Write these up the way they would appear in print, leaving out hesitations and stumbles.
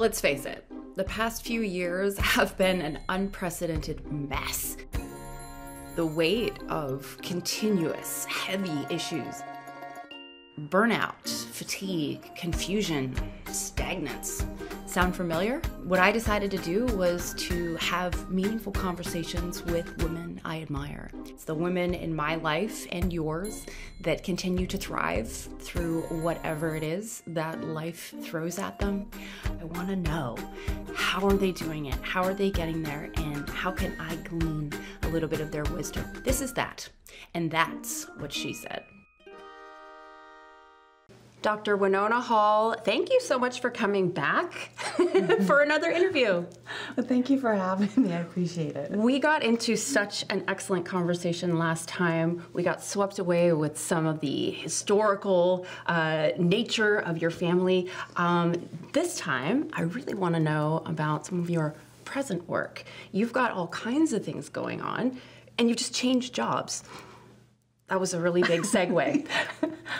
Let's face it, the past few years have been an unprecedented mess. The weight of continuous, heavy issues, burnout, fatigue, confusion, stagnance. Sound familiar? What I decided to do was to have meaningful conversations with women I admire. It's the women in my life and yours that continue to thrive through whatever it is that life throws at them. I want to know, how are they doing it? How are they getting there? And how can I glean a little bit of their wisdom? This is that. And that's what she said. Dr. Wenona Hall, thank you so much for coming back for another interview. Well, thank you for having me. I appreciate it. We got into such an excellent conversation last time. We got swept away with some of the historical nature of your family. This time, I really want to know about some of your present work. You've got all kinds of things going on, and you've just changed jobs. That was a really big segue.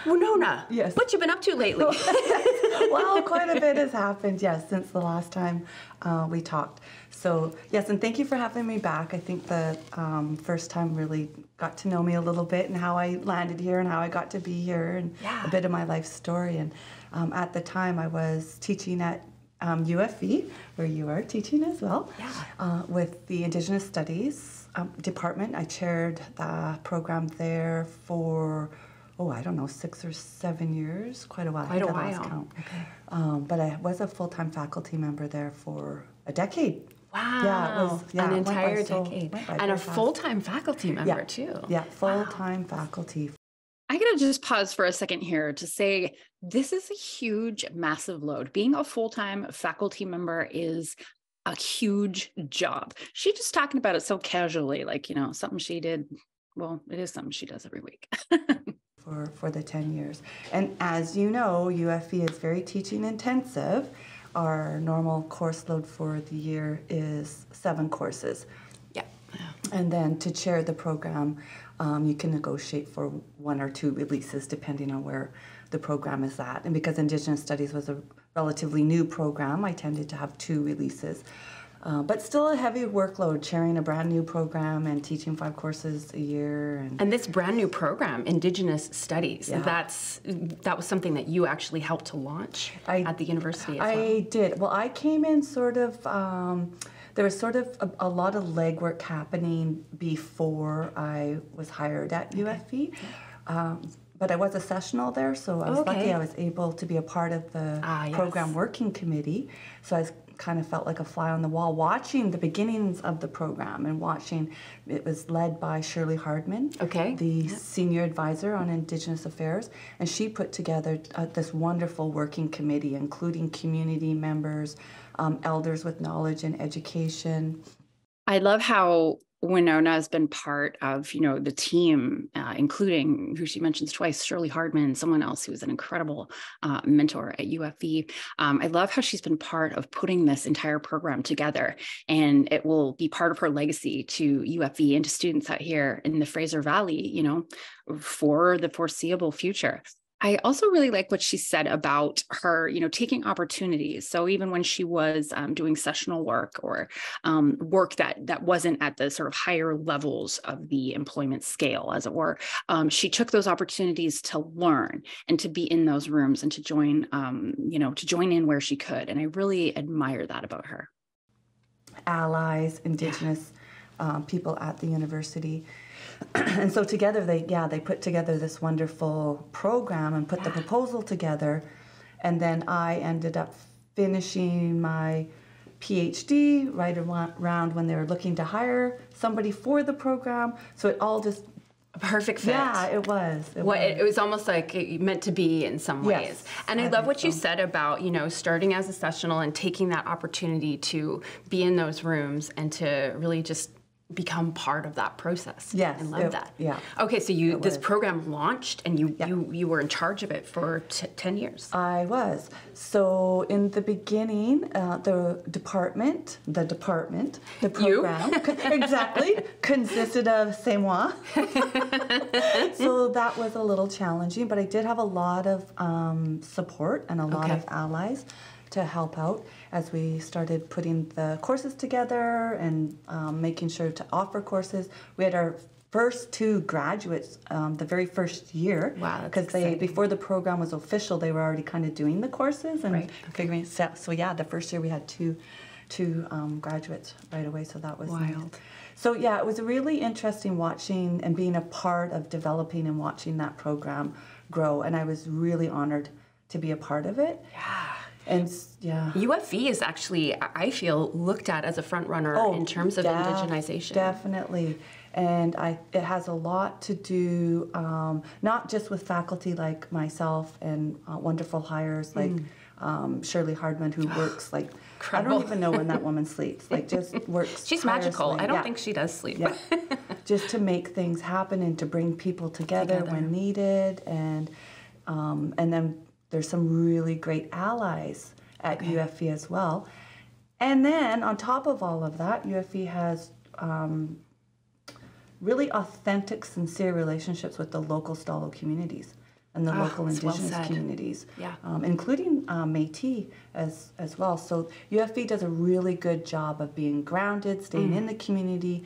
Wenona, yes. What you been up to lately? Well, quite a bit has happened, yes, since the last time we talked. So, yes, and thank you for having me back. I think the first time really got to know me a little bit and how I landed here and how I got to be here and yeah. A bit of my life story. And at the time, I was teaching at UFV, where you are teaching as well, yeah. With the Indigenous Studies department. I chaired the program there for, oh, I don't know, 6 or 7 years, quite a while. Quite a while. Count. Okay. But I was a full-time faculty member there for a decade. Wow. Yeah, it was, yeah, an entire decade. And a full-time faculty member, yeah. Too. Yeah, full-time wow. faculty. I gotta just pause for a second here to say this is a huge, massive load. Being a full-time faculty member is a huge job. She's just talking about it so casually, like, you know, something she did. Well, it is something she does every week. for the 10 years. And as you know, UFV is very teaching intensive. Our normal course load for the year is 7 courses. Yeah. And then to chair the program, you can negotiate for 1 or 2 releases depending on where the program is at. And because Indigenous Studies was a relatively new program, I tended to have 2 releases, but still a heavy workload, chairing a brand new program and teaching 5 courses a year. And this brand new program, Indigenous Studies, yeah. that was something that you actually helped to launch at the university as well. I did. Well, I came in sort of, there was sort of a lot of legwork happening before I was hired at UFV. But I was a sessional there, so I was okay. Lucky I was able to be a part of the yes. program working committee. So I kind of felt like a fly on the wall watching the beginnings of the program and watching. It was led by Shirley Hardman, okay. the yep. senior advisor on Indigenous Affairs, and she put together this wonderful working committee, including community members, elders with knowledge and education. I love how Wenona has been part of, you know, the team, including who she mentions twice, Shirley Hardman, someone else who was an incredible mentor at UFV. I love how she's been part of putting this entire program together, and it will be part of her legacy to UFV and to students out here in the Fraser Valley, you know, for the foreseeable future. I also really like what she said about her, you know, taking opportunities. So even when she was doing sessional work or work that wasn't at the sort of higher levels of the employment scale, as it were, she took those opportunities to learn and to be in those rooms and to join, you know, to join in where she could. And I really admire that about her. Allies, Indigenous people at the university. And so together they put together this wonderful program and put yeah. the proposal together, and then I ended up finishing my PhD right around when they were looking to hire somebody for the program. So it all just a perfect fit. Yeah, it was. It was almost like it meant to be in some ways. Yes, and I love what you said about, you know, starting as a sessional and taking that opportunity to be in those rooms and to really just become part of that process. Yes, and love that. Yeah. Okay, so this program launched, and you yeah. you were in charge of it for 10 years. I was. So in the beginning, the program exactly consisted of c'est moi. So that was a little challenging, but I did have a lot of support and a lot okay. of allies. to help out as we started putting the courses together and making sure to offer courses. We had our first two graduates the very first year. Wow, because they, before the program was official, they were already kind of doing the courses and figuring it out. So yeah, the first year we had two graduates right away, so that was wild. So yeah, it was really interesting watching and being a part of developing and watching that program grow, and I was really honored to be a part of it. Yeah. And yeah, UFV is actually, I feel, looked at as a front runner in terms of indigenization. Definitely. And it has a lot to do, not just with faculty like myself and wonderful hires like Shirley Hardman, who works like, I don't even know when that woman sleeps, like just works. She's magical. I don't think she does sleep. Yeah. Just to make things happen and to bring people together when needed. And then there's some really great allies at UFV as well. And then on top of all of that, UFV has really authentic, sincere relationships with the local Stó:lō communities and the local Indigenous communities, including Métis as well. So UFV does a really good job of being grounded, staying in the community,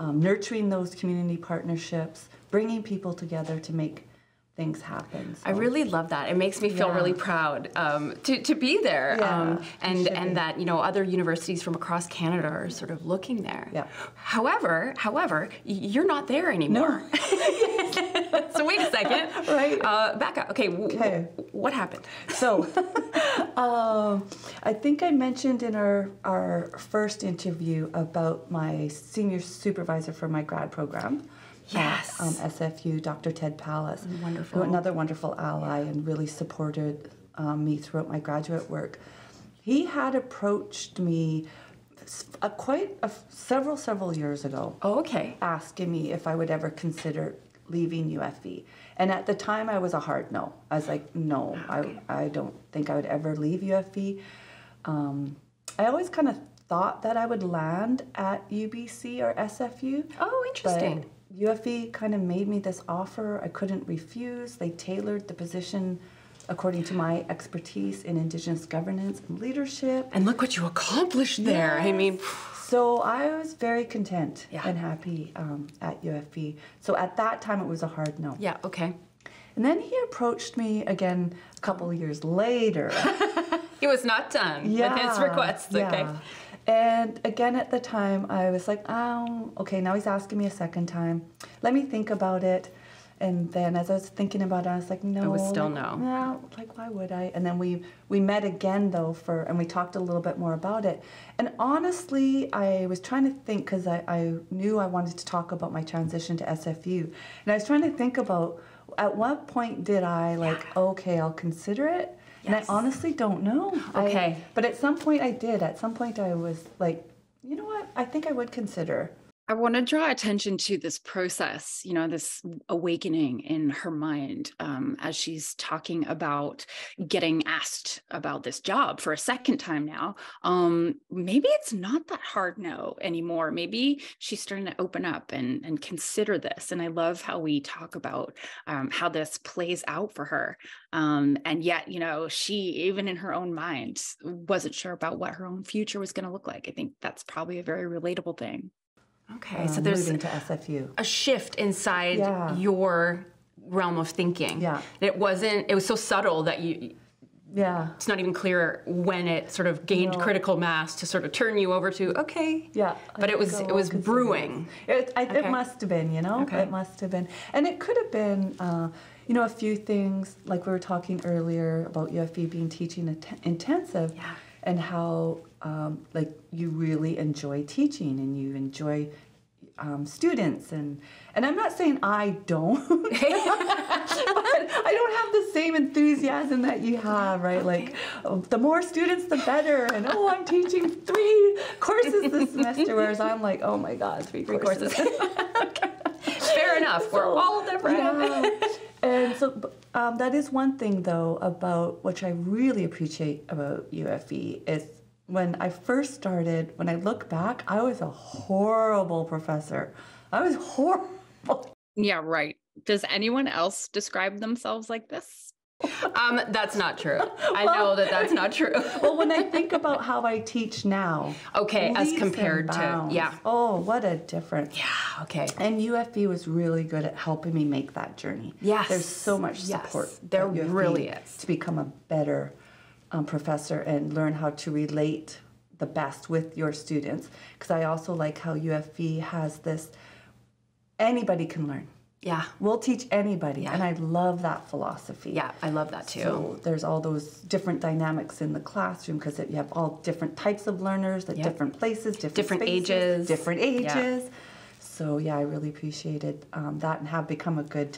nurturing those community partnerships, bringing people together to make things happen. So. I really love that. It makes me feel really proud to be there, and that, you know, other universities from across Canada are sort of looking there. Yeah. However, you're not there anymore. No. So wait a second. Right. Back up. Okay. What happened? So, I think I mentioned in our first interview about my senior supervisor for my grad program. Yes. At, SFU, Dr. Ted Palace, another wonderful ally and really supported me throughout my graduate work. He had approached me several years ago. Oh, okay. Asking me if I would ever consider leaving UFV. And at the time, I was a hard no. I was like, no, I don't think I would ever leave UFV. I always kind of thought that I would land at UBC or SFU. Oh, interesting. But UFV kind of made me this offer. I couldn't refuse. They tailored the position according to my expertise in Indigenous governance and leadership. And look what you accomplished there. I mean, so I was very content and happy at UFV. So at that time, it was a hard no. Yeah, okay. And then he approached me again a couple of years later. He was not done with his requests. Yeah. Okay. And again, at the time, I was like, oh, okay, now he's asking me a second time. Let me think about it. And then as I was thinking about it, I was like, no. It was still no. No, like, why would I? And then we met again, though, and we talked a little bit more about it. And honestly, I was trying to think, because I knew I wanted to talk about my transition to SFU. And I was trying to think about, at what point did I, like, okay, I'll consider it? Yes. And I honestly don't know. Okay. But at some point I did. At some point I was like, you know what? I think I would consider. I want to draw attention to this process, you know, this awakening in her mind as she's talking about getting asked about this job for a second time now. Maybe it's not that hard no anymore. Maybe she's starting to open up and consider this. And I love how we talk about how this plays out for her. And yet, you know, she, even in her own mind, wasn't sure about what her own future was going to look like. I think that's probably a very relatable thing. Okay, so there's to SFU. A shift inside your realm of thinking. Yeah. It wasn't, it was so subtle that you, it's not even clear when it sort of gained critical mass to sort of turn you over to, okay. Yeah. But it was brewing. It must have been, you know? Okay. It must have been. And it could have been, you know, a few things, like we were talking earlier about UFV being teaching intensive. Yeah. And how, like, you really enjoy teaching and you enjoy students. And I'm not saying I don't, but I don't have the same enthusiasm that you have, right? Like, oh, the more students, the better. And, oh, I'm teaching 3 courses this semester, whereas I'm like, oh, my God, 3 courses. Fair enough. So, we're all different. Yeah. And so that is one thing, though, about which I really appreciate about UFV is when I first started, when I look back, I was a horrible professor. I was horrible. Yeah, right. Does anyone else describe themselves like this? That's not true. I know that's not true. Well, when I think about how I teach now. Okay, as compared to, yeah. Oh, what a difference. Yeah, okay. And UFV was really good at helping me make that journey. Yes. There's so much support. There really is. To become a better professor and learn how to relate the best with your students. Because I also like how UFV has this, anybody can learn. Yeah. We'll teach anybody. Yeah. And I love that philosophy. Yeah, I love that too. So there's all those different dynamics in the classroom because you have all different types of learners at different places, different spaces, ages. Different ages. Yeah. So yeah, I really appreciated that and have become a good,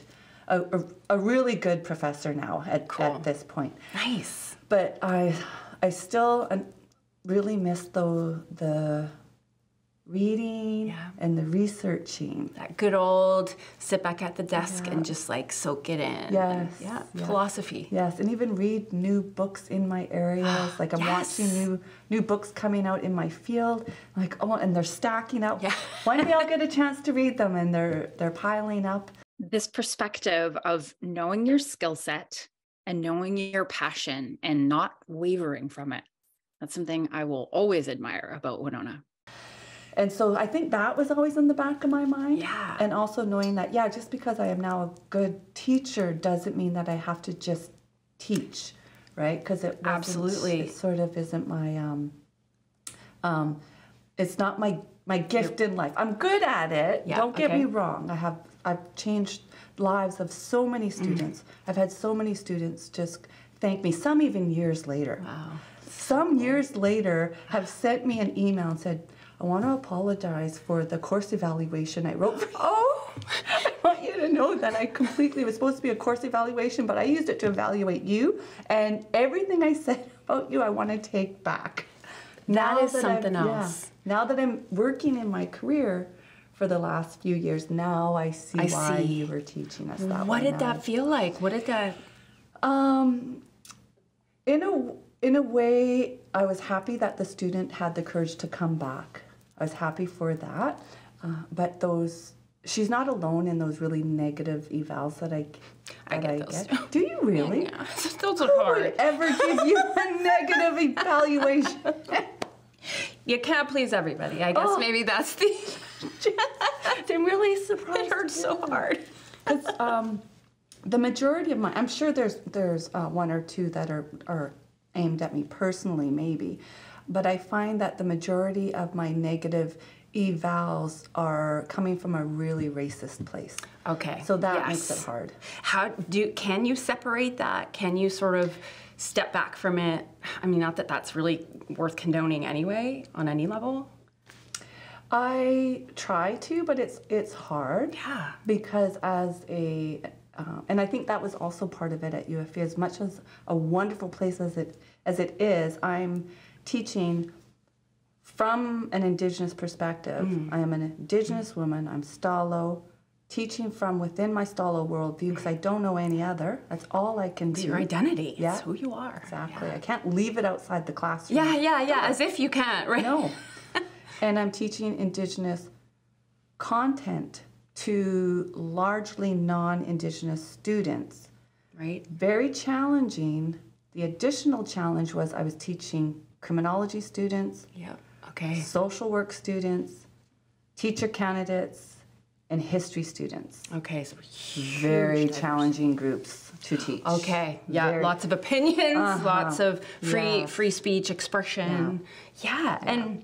a really good professor now at this point. Nice. But I still really miss though the reading and the researching. That good old sit back at the desk and just like soak it in. Yes. And, philosophy. Yes, and even read new books in my areas. Like I'm watching new books coming out in my field. I'm like, oh, and they're stacking up. Yeah. One day I'll get a chance to read them and they're piling up. This perspective of knowing your skill set and knowing your passion and not wavering from it. That's something I will always admire about Wenona. And so I think that was always in the back of my mind. Yeah. And also knowing that, just because I am now a good teacher doesn't mean that I have to just teach, right? Because it it sort of isn't my, it's not my gift in life. I'm good at it. Yeah, don't get me wrong. I've changed lives of so many students. I've had so many students just thank me, some even years later. Wow. Some years later have sent me an email and said, I want to apologize for the course evaluation I wrote for you. Oh, I want you to know that it was supposed to be a course evaluation, but I used it to evaluate you, and everything I said about you I want to take back. That is something else. Now that I'm working in my career for the last few years, now I see why you were teaching us that. What did that feel like? What did that... In a way, I was happy that the student had the courage to come back. I was happy for that, but she's not alone in those really negative evals that I get. Do you really? Yeah, those are hard. Who would ever give you a negative evaluation? You can't please everybody. I guess maybe that's the... I'm really surprised. It hurts so hard. The majority of I'm sure there's one or two that are aimed at me personally, maybe, but I find that the majority of my negative evals are coming from a really racist place. Okay. So that makes it hard. How can you separate that? Can you sort of step back from it? I mean, not that that's really worth condoning anyway, on any level. I try to, but it's hard. Yeah. Because as a and I think that was also part of it at UFV. As much as a wonderful place as it is, I'm teaching from an Indigenous perspective. I am an Indigenous woman. I'm Stó:lō, teaching from within my Stó:lō worldview because I don't know any other. That's all I can do. It's your identity. Yeah. It's who you are. Exactly. Yeah. I can't leave it outside the classroom. Yeah. As if you can't, right? No. And I'm teaching Indigenous content to largely non-Indigenous students. Right. Very challenging. The additional challenge was I was teaching criminology students, social work students, teacher candidates, and history students. Okay, so very challenging groups to teach. Okay, lots of opinions, lots of free speech expression. Yeah. And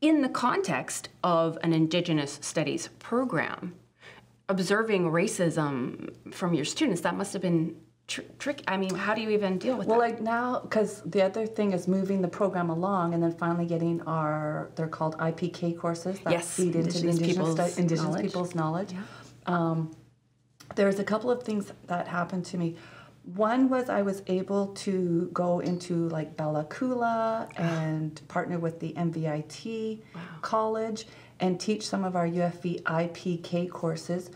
in the context of an Indigenous studies program, observing racism from your students, that must have been tricky. I mean, how do you even deal with that? Well, like now, because the other thing is moving the program along and then finally getting they're called IPK courses that feed into the Indigenous people's knowledge. Yeah. There's a couple of things that happened to me. One was I was able to go into like Bella Coola and partner with the MVIT College and teach some of our UFV IPK courses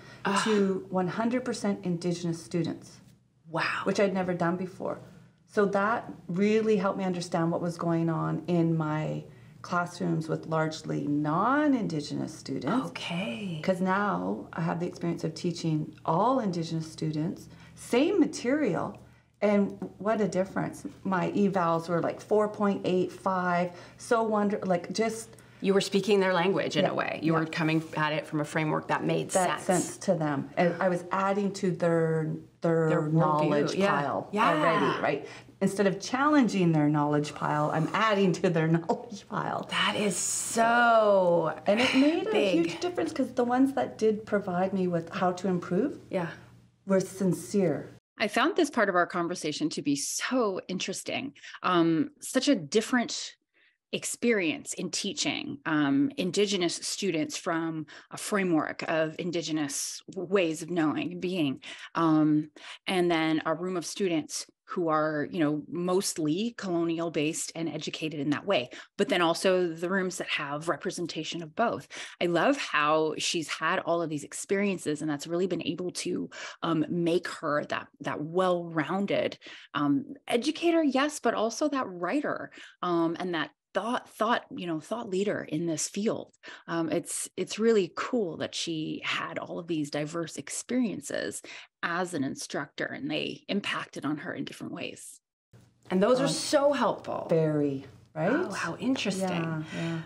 to 100% Indigenous students. Wow. Which I'd never done before. So that really helped me understand what was going on in my classrooms with largely non-Indigenous students. Okay. Because now I have the experience of teaching all Indigenous students same material, and what a difference. My evals were like 4.85, so just... You were speaking their language in a way. You were coming at it from a framework that made sense. That sense to them. And I was adding to their knowledge pile already, right? Instead of challenging their knowledge pile, I'm adding to their knowledge pile. That is so And it made big. A huge difference, because the ones that did provide me with how to improve were sincere. I found this part of our conversation to be so interesting. Such a different experience in teaching Indigenous students from a framework of Indigenous ways of knowing and being, and then a room of students who are, you know, mostly colonial based and educated in that way, but then also the rooms that have representation of both. I love how she's had all of these experiences, and that's really been able to make her that well-rounded educator, yes, but also that writer and that thought leader in this field. It's really cool that she had all of these diverse experiences as an instructor, and they impacted on her in different ways. And those are so helpful. Very, right? Oh, how interesting. Yeah, yeah.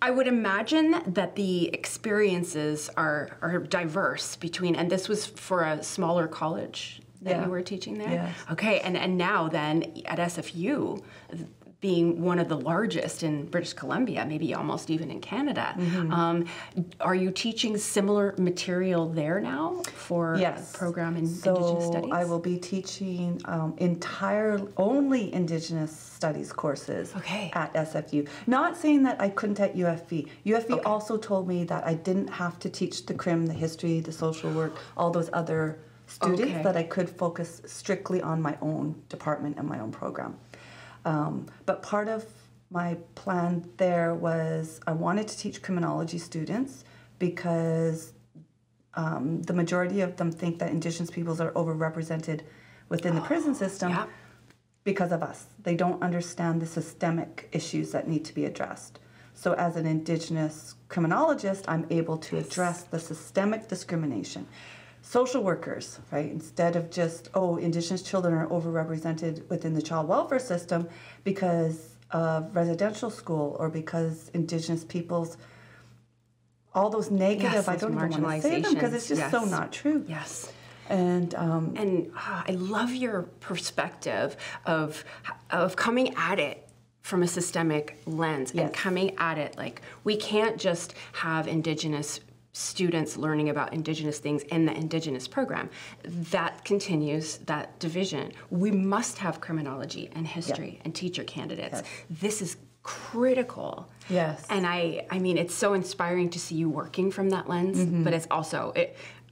I would imagine that the experiences are diverse between, and this was for a smaller college that you were teaching there? Yes. Okay, and now then at SFU, being one of the largest in British Columbia, maybe almost even in Canada. Mm-hmm. Are you teaching similar material there now for a program in Indigenous Studies? So I will be teaching only Indigenous Studies courses at SFU. Not saying that I couldn't at UFV. UFV also told me that I didn't have to teach the CRIM, the history, the social work, all those other students, that I could focus strictly on my own department and my own program. But part of my plan there was I wanted to teach criminology students, because the majority of them think that Indigenous peoples are overrepresented within the prison system because of us. They don't understand the systemic issues that need to be addressed. So as an Indigenous criminologist, I'm able to address the systemic discrimination. Social workers, right? Instead of just, oh, Indigenous children are overrepresented within the child welfare system because of residential school, or because Indigenous peoples, all those negative, I don't even want to say them because it's just so not true. Yes. And I love your perspective of coming at it from a systemic lens, and coming at it like we can't just have Indigenous students learning about Indigenous things in the Indigenous program. That continues that division. We must have criminology and history and teacher candidates. Yes. This is critical. Yes. And I mean, it's so inspiring to see you working from that lens, but it's also,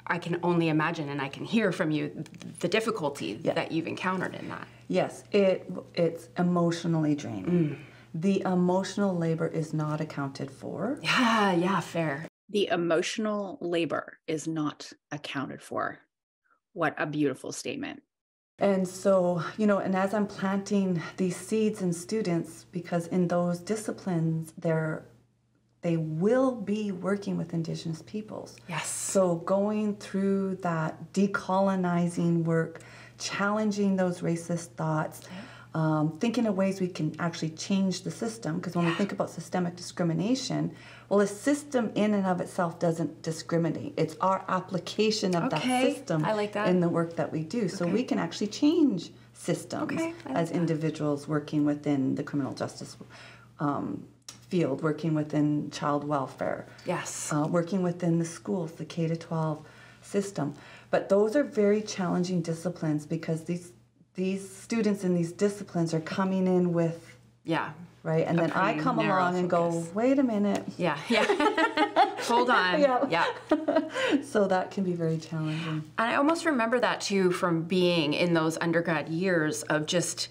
I can only imagine, and I can hear from you the difficulty that you've encountered in that. Yes, it's emotionally draining. Mm. The emotional labor is not accounted for. Yeah, fair. The emotional labor is not accounted for. What a beautiful statement. And so, you know, and as I'm planting these seeds in students, because in those disciplines, they will be working with Indigenous peoples. Yes. So going through that decolonizing work, challenging those racist thoughts, thinking of ways we can actually change the system, because when we think about systemic discrimination, well, a system in and of itself doesn't discriminate. It's our application of that system in the work that we do. So we can actually change systems as individuals working within the criminal justice field, working within child welfare, working within the schools, the K-12 system. But those are very challenging disciplines, because these students in these disciplines are coming in with, right? And then I come along and go, wait a minute. Hold on. So that can be very challenging. And I almost remember that too from being in those undergrad years of just,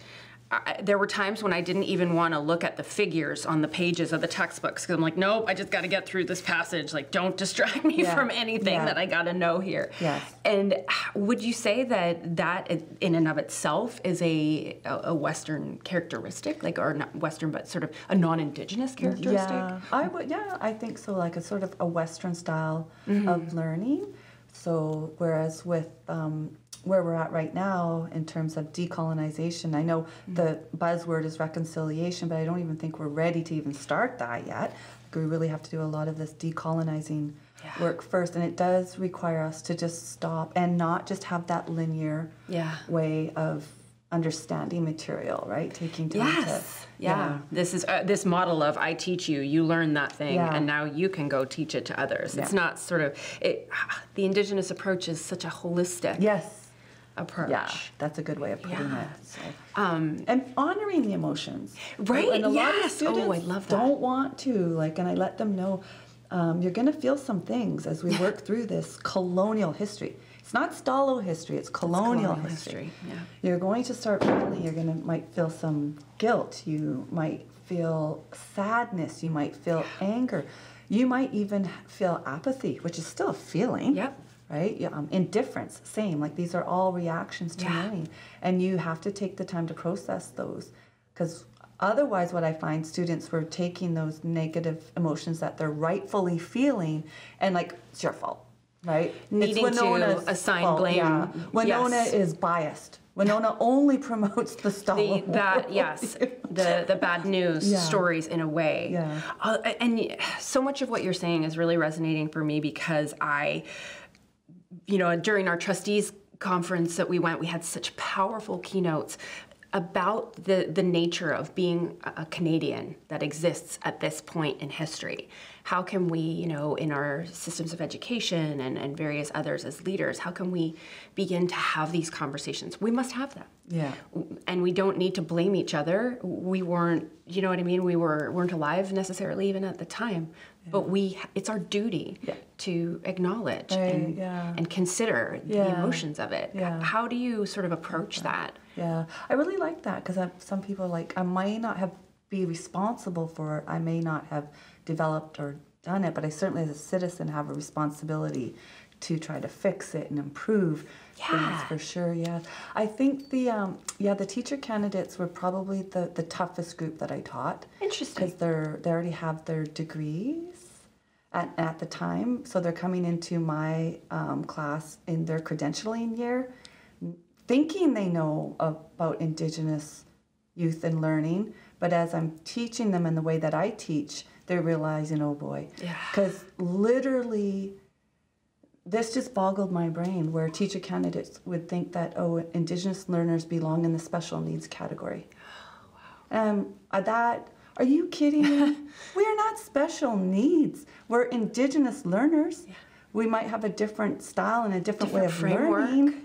there were times when I didn't even want to look at the figures on the pages of the textbooks, because I'm like, nope, I just got to get through this passage. Like, don't distract me from anything that I got to know here. Yes. And would you say that in and of itself is a Western characteristic, like, or not Western, but sort of a non-Indigenous characteristic? Yeah, I think so, like a sort of a Western style of learning. So whereas with where we're at right now in terms of decolonization, I know the buzzword is reconciliation, but I don't even think we're ready to even start that yet. Like, we really have to do a lot of this decolonizing work first, and it does require us to just stop and not just have that linear way of understanding material, right? Taking time to This is this model of I teach you, you learn that thing, and now you can go teach it to others. It's not sort of the Indigenous approach is such a holistic approach. Yeah, that's a good way of putting it. So. And honoring the emotions, right? And a lot of students I love that. Don't want to and I let them know you're going to feel some things as we work through this colonial history. It's not Stó:lō history, it's colonial history. You're going to start feeling, might feel some guilt, you might feel sadness, you might feel anger, you might even feel apathy, which is still a feeling, right? Indifference, same, these are all reactions to knowing. And you have to take the time to process those, because otherwise, what I find, students were taking those negative emotions that they're rightfully feeling and it's your fault. Right? Needing it's Wenona's to assign fault. Blame. Yeah. Wenona is biased. Wenona only promotes the Stó:lō. The bad news stories in a way. Yeah. And so much of what you're saying is really resonating for me, because I, during our trustees conference that we went, we had such powerful keynotes about the nature of being a Canadian that exists at this point in history. How can we, in our systems of education and various others as leaders, how can we begin to have these conversations? We must have them. Yeah. And we don't need to blame each other. We weren't, we weren't alive necessarily even at the time. Yeah. But it's our duty to acknowledge and consider the emotions of it. Yeah. How do you sort of approach that? Yeah, I really like that, because some people are I may not have be responsible for it, I may not have developed or done it, but I certainly as a citizen have a responsibility to try to fix it and improve things for sure, I think the teacher candidates were probably the toughest group that I taught. Interesting. Because they already have their degrees at the time, so they're coming into my class in their credentialing year thinking they know about Indigenous youth and learning, but as I'm teaching them in the way that I teach, they're realizing, oh boy. Because literally, this just boggled my brain, where teacher candidates would think that, Indigenous learners belong in the special needs category. Oh, wow. Are you kidding me? We're not special needs. We're Indigenous learners. Yeah. We might have a different style and a different way of framework. Learning.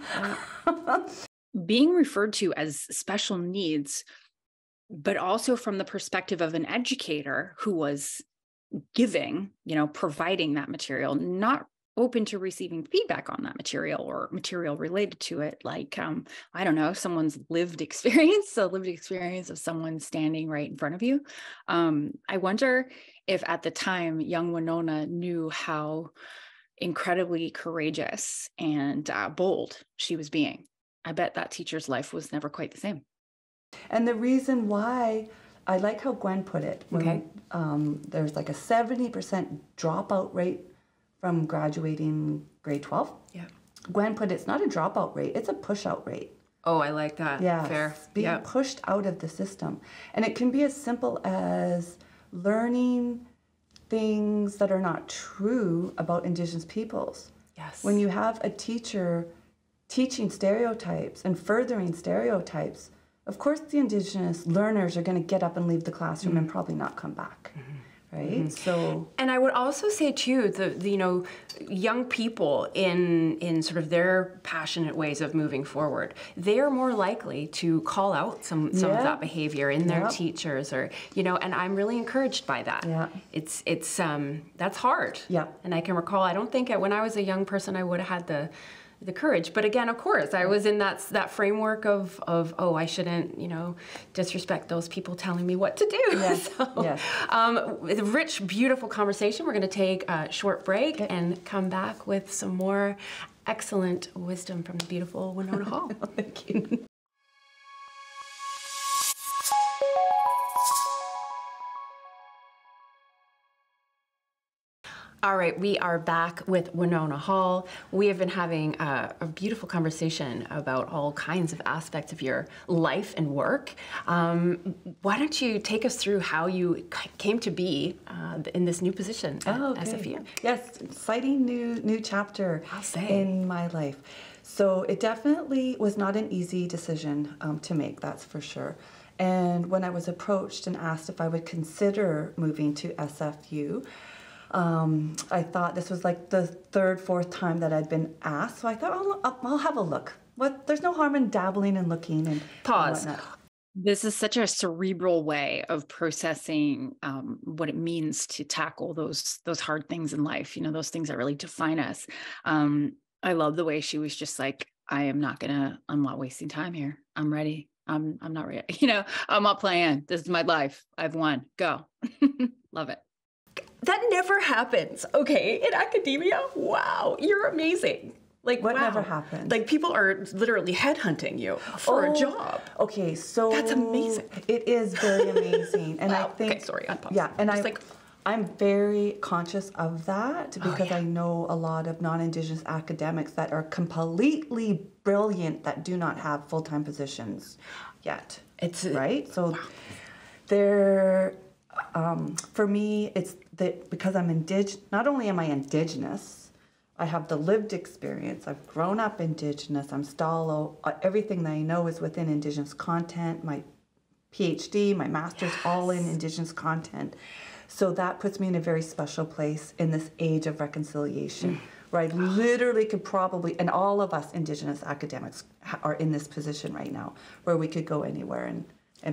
Being referred to as special needs, but also from the perspective of an educator who was giving, providing that material, not open to receiving feedback on that material or material related to it. I don't know, someone's lived experience, so lived experience of someone standing right in front of you. I wonder if at the time, young Wenona knew how incredibly courageous and bold she was being. I bet that teacher's life was never quite the same. And the reason why, I like how Gwen put it, when there's a 70% dropout rate from graduating grade 12. Yeah. Gwen put it's not a dropout rate, it's a push-out rate. Oh, I like that. Yeah. Fair. Being pushed out of the system. And it can be as simple as learning things that are not true about Indigenous peoples. Yes. When you have a teacher teaching stereotypes and furthering stereotypes, of course, the Indigenous learners are going to get up and leave the classroom and probably not come back, right? So, and I would also say too, the young people in sort of their passionate ways of moving forward, they are more likely to call out some of that behavior in their teachers, or and I'm really encouraged by that. Yeah, it's that's hard. Yeah, and I can recall, I don't think when I was a young person I would have had the courage, but again, of course, I was in that framework of I shouldn't, disrespect those people telling me what to do. Yes. It's a rich, beautiful conversation. We're going to take a short break and come back with some more excellent wisdom from the beautiful Wenona Hall. Thank you. All right, we are back with Wenona Hall. We have been having a beautiful conversation about all kinds of aspects of your life and work. Why don't you take us through how you came to be in this new position at SFU? Yes, exciting new chapter in my life. So it definitely was not an easy decision to make, that's for sure. And when I was approached and asked if I would consider moving to SFU, I thought this was like the fourth time that I'd been asked, so I thought I'll have a look. There's no harm in dabbling and looking and pause. And this is such a cerebral way of processing what it means to tackle those hard things in life. You know, those things that really define us. I love the way she was just like, I'm not wasting time here. I'm ready. I'm not ready. You know, I'm not playing. This is my life. I've won. Go. Love it. That never happens, okay? In academia? Wow, you're amazing. Like, what never happened? Like, people are literally headhunting you for a job. Okay, so that's amazing. It is very amazing. And wow. I think, okay, sorry, yeah, and I'm very conscious of that because I know a lot of non-Indigenous academics that are completely brilliant that do not have full-time positions yet. Right? So they're for me, it's that because I'm Indigenous, not only am I Indigenous, I have the lived experience. I've grown up Indigenous. I'm Stó:lō. Everything that I know is within Indigenous content. My PhD, my master's, all in Indigenous content. So that puts me in a very special place in this age of reconciliation, where I literally could probably, and all of us Indigenous academics are in this position right now, where we could go anywhere and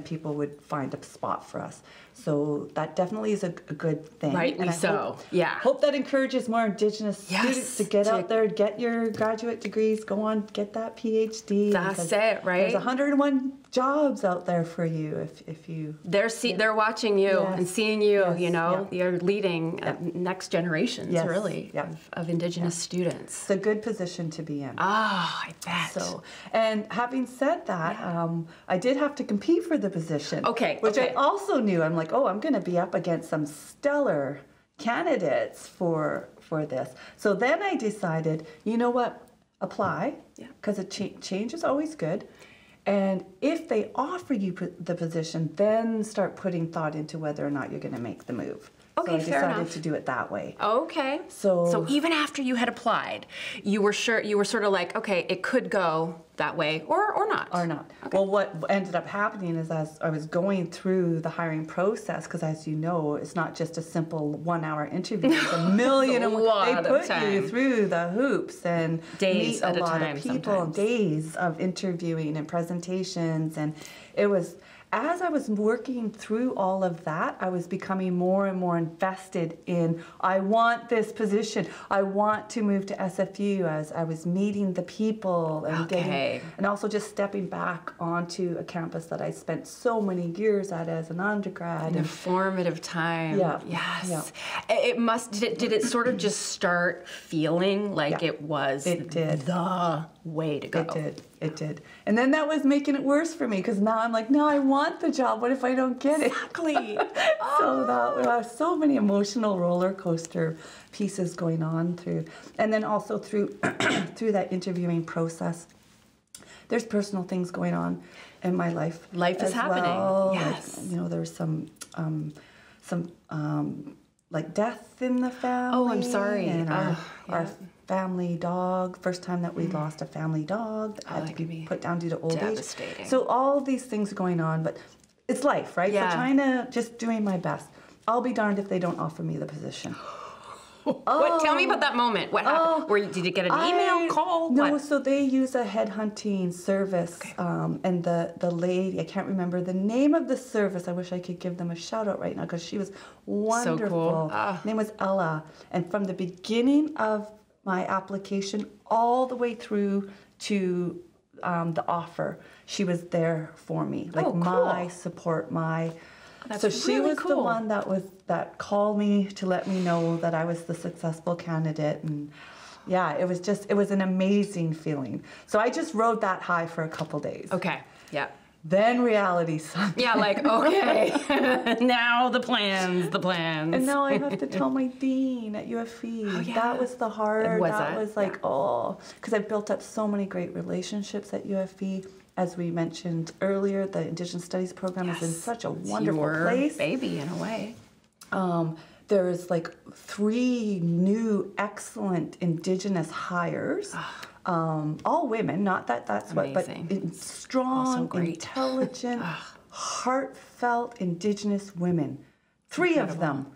people would find a spot for us. So that definitely is a good thing. Rightly so, yeah. Hope that encourages more Indigenous students to get out there, get your graduate degrees, go on, get that PhD. That's it, right? There's 101 jobs out there for you if you... They're watching you and seeing you, you know? Yeah. You're leading next generations, really, of Indigenous students. It's a good position to be in. Oh, I bet. So, and having said that, I did have to compete for the position. Okay. Which I also knew. I'm like, oh, I'm going to be up against some stellar candidates for this. So then I decided, you know what? Apply, because change is always good. And if they offer you the position, then start putting thought into whether or not you're going to make the move. Okay, so I decided to do it that way. Okay. So even after you had applied, you were sure, you were sort of like, okay, it could go that way or not. Or not. Okay. Well, what ended up happening is as I was going through the hiring process, because as you know, it's not just a simple 1-hour interview. It's a million and one. They put you through the hoops and days meet a lot of people, days of interviewing and presentations, and it was. As I was working through all of that, I was becoming more and more invested in, I want this position. I want to move to SFU, as I was meeting the people and getting, and also just stepping back onto a campus that I spent so many years at as an undergrad. An formative time. Yeah. Yes. Yeah. It must, did it sort of just start feeling like it was the way to go? It did. It did. And then that was making it worse for me because now I'm like, no, I want the job. What if I don't get it? Exactly. So that was so many emotional roller coaster pieces going on through. And then also through that interviewing process, there's personal things going on in my life. Life is happening. Yes. Like, you know, there's some like death in the family. Oh, I'm sorry. And our family dog, first time that we lost a family dog that had to be put down due to old age. So all these things going on, but it's life, right? Yeah. So trying to, just doing my best. I'll be darned if they don't offer me the position. Tell me about that moment. What happened? Did you get an email, call? No, so they use a headhunting service, and the lady, I can't remember the name of the service. I wish I could give them a shout out right now because she was wonderful. So cool. Her name was Ella, and from the beginning of my application all the way through to the offer, she was there for me, like my support, my. That's so she really was the one that was called me to let me know that I was the successful candidate, and yeah, it was just, it was an amazing feeling. So I just rode that high for a couple days. Okay. Yeah. Then reality sucked. Yeah, like, okay, now the plans. And now I have to tell my dean at UFV. Oh, yeah. That was the hard, that was like, yeah. Oh. Because I've built up so many great relationships at UFV. As we mentioned earlier, the Indigenous Studies program is in such a wonderful place. Baby, in a way. There's like 3 new excellent Indigenous hires. All women, not that that's amazing. But strong, intelligent, heartfelt Indigenous women. 3 Incredible. Of them.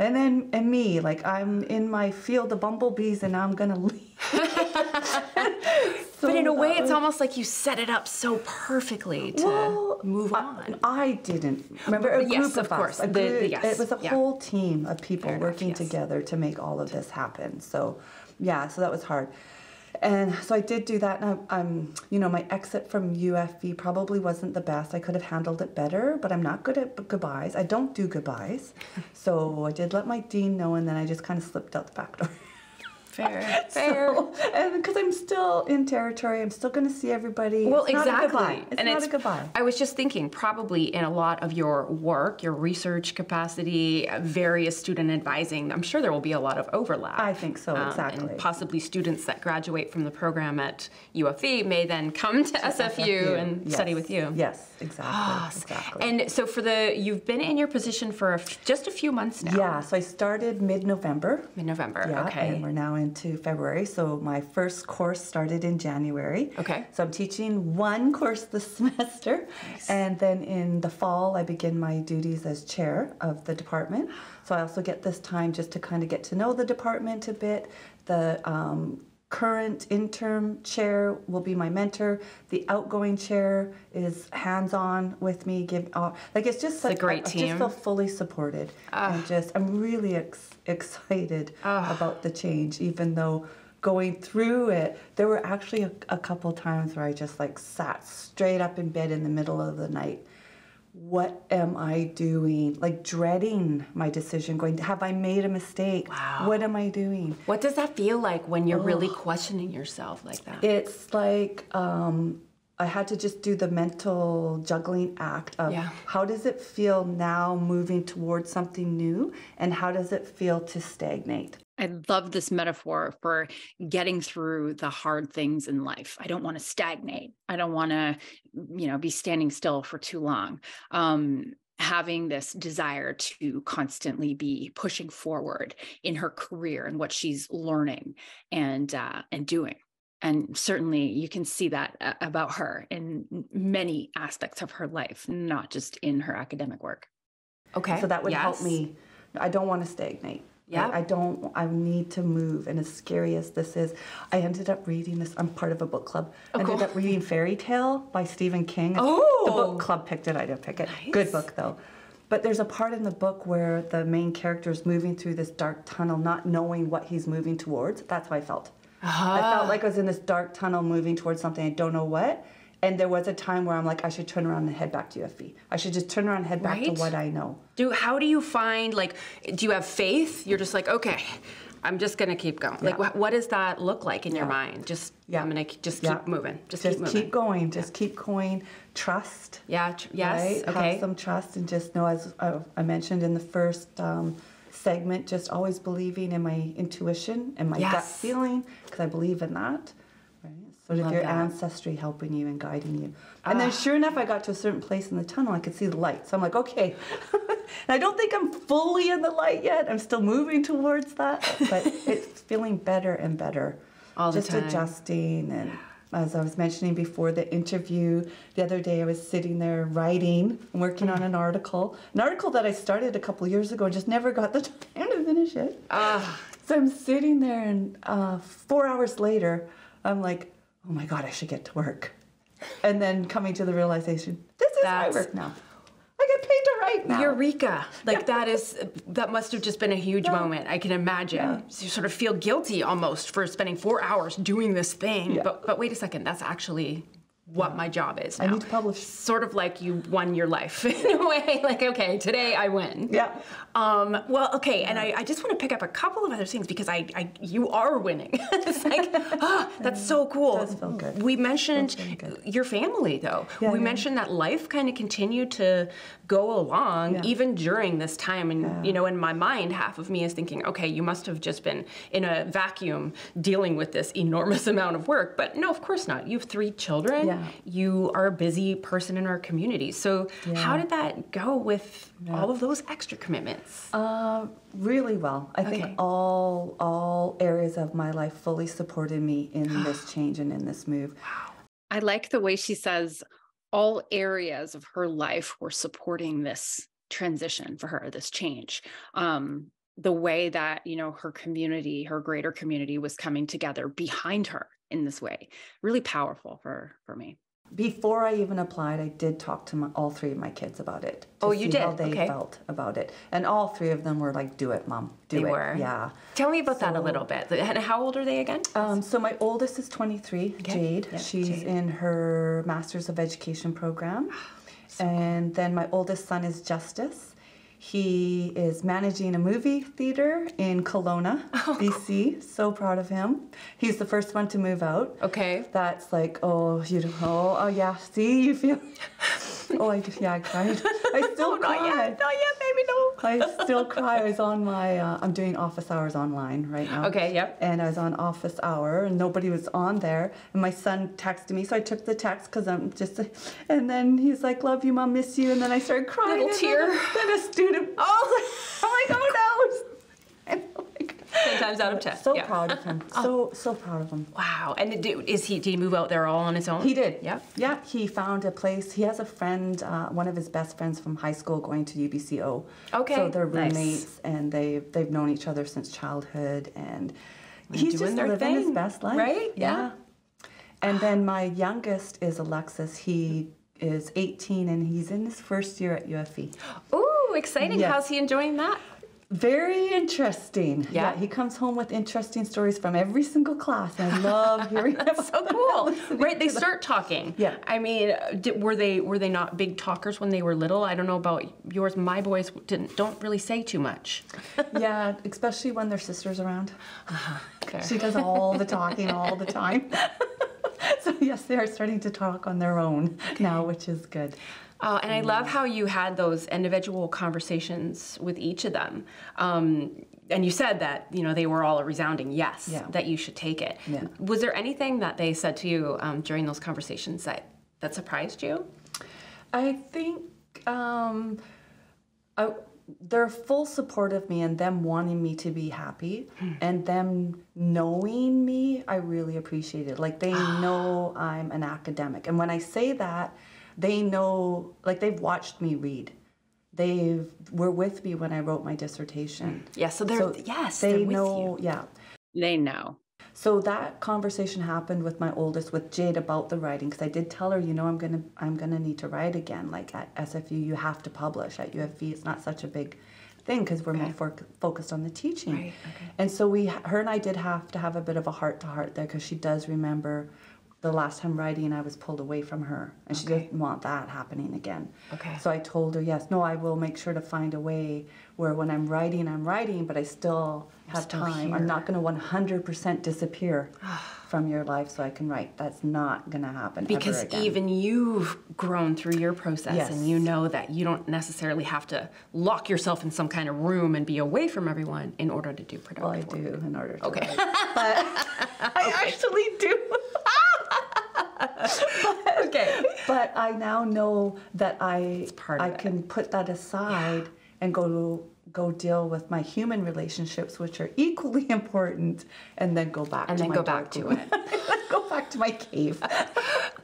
And then, and me, like I'm in my field of bumblebees and I'm gonna leave. But in a way, it's almost like you set it up so perfectly to move on. I didn't. Remember, a group of us. It was a whole team of people working together to make all of this happen. So, yeah, so that was hard. And so I did do that, and I'm, you know, my exit from UFV probably wasn't the best. I could have handled it better, but I'm not good at goodbyes. I don't do goodbyes. So I did let my dean know, and then I just kind of slipped out the back door. Fair. And because I'm still in territory, I'm still going to see everybody. Well, it's exactly. It's not a goodbye. I was just thinking, probably in a lot of your work, your research capacity, various student advising, I'm sure there will be a lot of overlap. I think so, exactly. And possibly students that graduate from the program at UFV may then come to SFU and study with you. Yes, exactly. Exactly. And so for the, you've been in your position for just a few months now. Yeah, so I started mid-November. Mid-November, yeah, okay. And we're now in to February, so my first course started in January. Okay. So I'm teaching 1 course this semester, and then in the fall I begin my duties as chair of the department. So I also get this time just to kind of get to know the department a bit. The current interim chair will be my mentor. The outgoing chair is hands-on with me. Like it's just such a great team. I just feel fully supported. I'm really excited about the change, even though going through it, there were actually a couple times where I just like sat straight up in bed in the middle of the night. What am I doing? Like dreading my decision, going, have I made a mistake? Wow. What am I doing? What does that feel like when you're really questioning yourself like that? It's like I had to just do the mental juggling act of how does it feel now moving towards something new, and how does it feel to stagnate? I love this metaphor for getting through the hard things in life. I don't want to stagnate. I don't want to, you know, be standing still for too long. Having this desire to constantly be pushing forward in her career and what she's learning and doing. And certainly you can see that about her in many aspects of her life, not just in her academic work. Okay. So that would help me. I don't want to stagnate. Yeah, I need to move. And as scary as this is, I ended up reading this. I'm part of a book club. I ended up reading Fairy Tale by Stephen King. Oh, the book club picked it. I didn't pick it. Nice. Good book though. But there's a part in the book where the main character is moving through this dark tunnel, not knowing what he's moving towards. That's how I felt. I felt like I was in this dark tunnel, moving towards something I don't know what. And there was a time where I'm like, I should turn around and head back to UFV. I should just turn around and head back to what I know. How do you find, like, do you have faith? You're just like, okay, I'm just going to keep going. Yeah. Like, what does that look like in your mind? Just, I'm going to just keep moving. Just keep moving. Keep going. Just keep going. Trust. Yeah. Right? Okay. Have some trust and just know, as I mentioned in the first segment, just always believing in my intuition and my gut feeling, because I believe in that. Sort of your ancestry helping you and guiding you. And then sure enough, I got to a certain place in the tunnel. I could see the light. So I'm like, okay. And I don't think I'm fully in the light yet. I'm still moving towards that. But it's feeling better and better. All the time. Just adjusting. And as I was mentioning before the interview, the other day I was sitting there writing, working on an article that I started a couple years ago and just never got the time to finish it. So I'm sitting there, and 4 hours later, I'm like, oh my God, I should get to work. And then coming to the realization, this is my work now. I get paid to write now. Eureka. Like that must have just been a huge moment. I can imagine. Yeah. So you sort of feel guilty almost for spending 4 hours doing this thing. But wait a second, that's actually what my job is now. I need to publish. Sort of like you won your life in a way. Like, okay, today I win. Yeah. Well, okay, and I just want to pick up a couple of other things because you are winning. It's like, oh, that's so cool. It does feel good. We mentioned your family, though. Yeah, we mentioned that life kind of continued to go along even during this time. And, you know, in my mind, half of me is thinking, okay, you must have just been in a vacuum dealing with this enormous amount of work. But no, of course not. You have 3 children. Yeah. You are a busy person in our community. So how did that go with all of those extra commitments? Really well. I think all areas of my life fully supported me in this change and in this move. Wow. I like the way she says all areas of her life were supporting this transition for her, this change. The way that, you know, her community, her greater community was coming together behind her in this way. Really powerful for me. Before I even applied, I did talk to all 3 of my kids about it. Oh, you did? How they felt about it. And all 3 of them were like, do it, Mom. Do it. They were? Yeah. Tell me about that a little bit. And how old are they again? So my oldest is 23, Jade. Yeah, she's in her Master's of Education program. And then my oldest son is Justice. He is managing a movie theater in Kelowna, BC. So proud of him. He's the first one to move out. Okay. That's like, oh, you know, oh yeah, see, you feel. Oh, I cried. I still cry. Not yet, baby, no. I still cry. I was on my, I'm doing office hours online right now. Okay, yep. And I was on office hour and nobody was on there. And my son texted me, so I took the text because I'm just, and then he's like, love you, Mom, miss you. And then I started crying. Little tear. Then a student, I'm like, oh no. And I'm like, 10 times out of 10. So proud of him. So proud of him. Wow. And did he move out there all on his own? He did. Yeah. Yeah. He found a place. He has a friend, one of his best friends from high school, going to UBCO. Okay. So they're roommates, and they've known each other since childhood, and he's just living his best life, right? Yeah. And then my youngest is Alexis. He is 18, and he's in his first year at UFV. Ooh, exciting! Yes. How's he enjoying that? Very interesting. Yeah. He comes home with interesting stories from every single class. I love hearing That's so cool. Right, they start talking. Yeah. I mean, were they not big talkers when they were little? I don't know about yours. My boys don't really say too much. Yeah, especially when their sister's around. She does all the talking all the time. So yes, they are starting to talk on their own now, which is good. And I love how you had those individual conversations with each of them. And you said that, you know, they were all a resounding yes, that you should take it. Yeah. Was there anything that they said to you during those conversations that surprised you? I think they're full support of me, and them wanting me to be happy and them knowing me, I really appreciate it. Like, they know I'm an academic. And when I say that, they know, like, they've watched me read. They were with me when I wrote my dissertation. Yeah, so they know, with you. Yeah. They know. So that conversation happened with my oldest, with Jade, about the writing, because I did tell her, you know, I'm gonna need to write again. Like, at SFU, you have to publish. At UFV, it's not such a big thing because we're more focused on the teaching. Right. Okay. And so her and I did have to have a bit of a heart-to-heart there, because she does remember the last time writing, I was pulled away from her, and she didn't want that happening again. Okay. So I told her, yes, no, I will make sure to find a way where when I'm writing, but I still have time. Here. I'm not going to 100% disappear from your life so I can write. That's not going to happen ever again. Because even you've grown through your process, and you know that you don't necessarily have to lock yourself in some kind of room and be away from everyone in order to do productive work. Well, I do in order to write. But I actually do. But I now know that I can put that aside and go deal with my human relationships, which are equally important, and then go back and to then my go back to it. Go back to my cave.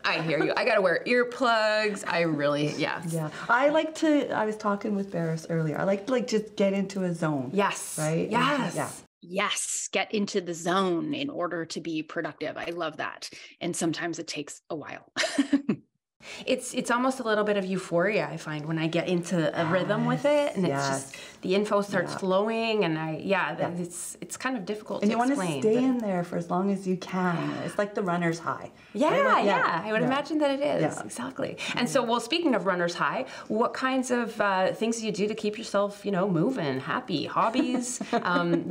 I hear you. I gotta wear earplugs. I really, yeah. I like to. I was talking with Barris earlier. I like to just get into a zone. Yes. Right. Yes. And, yes, get into the zone in order to be productive. I love that. And sometimes it takes a while. It's almost a little bit of euphoria, I find, when I get into a rhythm with it, and it's just the info starts flowing, and it's kind of difficult to explain. And you want to stay in there for as long as you can. It's like the runner's high. I would imagine that it is. Exactly. And so, well, speaking of runner's high, what kinds of things do you do to keep yourself, you know, moving, happy? Hobbies?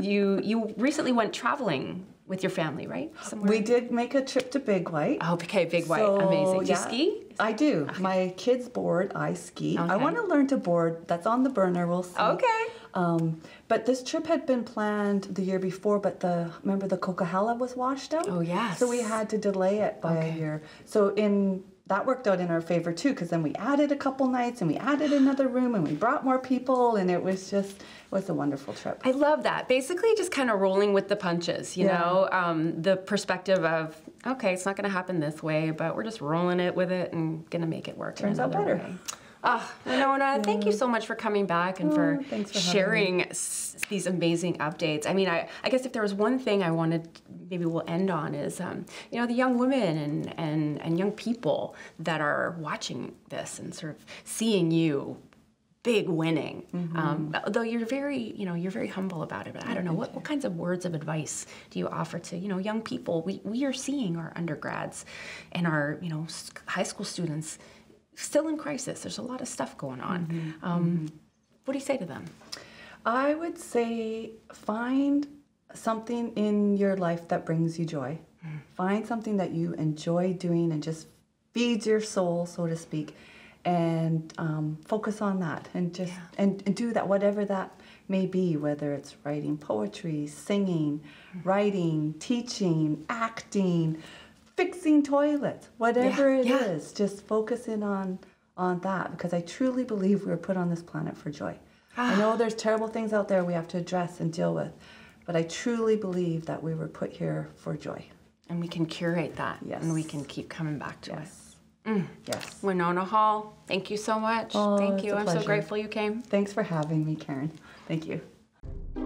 You recently went traveling with your family, right? Somewhere? We did make a trip to Big White. Oh, okay, Big White, amazing. Do you ski? I do. Okay. My kids board, I ski. Okay. I want to learn to board. That's on the burner, we'll see. Okay. But this trip had been planned the year before, but remember the Coquihalla was washed up? Oh, yes. So we had to delay it by a year. So that worked out in our favor too, because then we added a couple nights and we added another room and we brought more people, and it was a wonderful trip. I love that. Basically just kind of rolling with the punches, you know, the perspective of, okay, it's not going to happen this way, but we're just rolling it with it and going to make it work. Turns out better. Way. Oh, Wenona, thank you so much for coming back and for sharing these amazing updates. I mean, I guess if there was one thing I wanted, maybe we'll end on, is, you know, the young women and young people that are watching this and sort of seeing you big winning. Though you're very, you know, you're very humble about it, but I don't know, what kinds of words of advice do you offer to, you know, young people? We are seeing our undergrads and our, you know, high school students still in crisis. There's a lot of stuff going on. What do you say to them? I would say find something in your life that brings you joy. Find something that you enjoy doing and just feeds your soul, so to speak, and focus on that and just and do that, whatever that may be, whether it's writing poetry, singing, writing, teaching, acting, fixing toilets, whatever it is, just focus in on that, because I truly believe we were put on this planet for joy. I know there's terrible things out there we have to address and deal with, but I truly believe that we were put here for joy. And we can curate that, and we can keep coming back to it. Wenona Hall, thank you so much. Oh, thank you. I'm so grateful you came. Thanks for having me, Karen. Thank you.